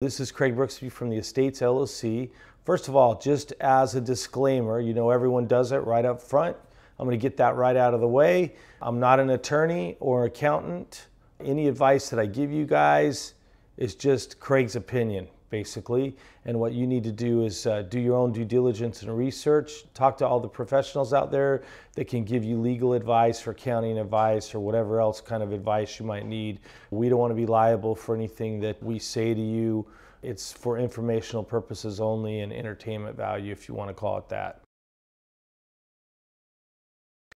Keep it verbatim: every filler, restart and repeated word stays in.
This is Craig Brooksby from The Estates L L C. First of all, just as a disclaimer, you know everyone does it right up front. I'm going to get that right out of the way. I'm not an attorney or accountant. Any advice that I give you guys is just Craig's opinion, basically. And what you need to do is uh, do your own due diligence and research. Talk to all the professionals out there that can give you legal advice or accounting advice or whatever else kind of advice you might need. We don't want to be liable for anything that we say to you. It's for informational purposes only and entertainment value, if you want to call it that.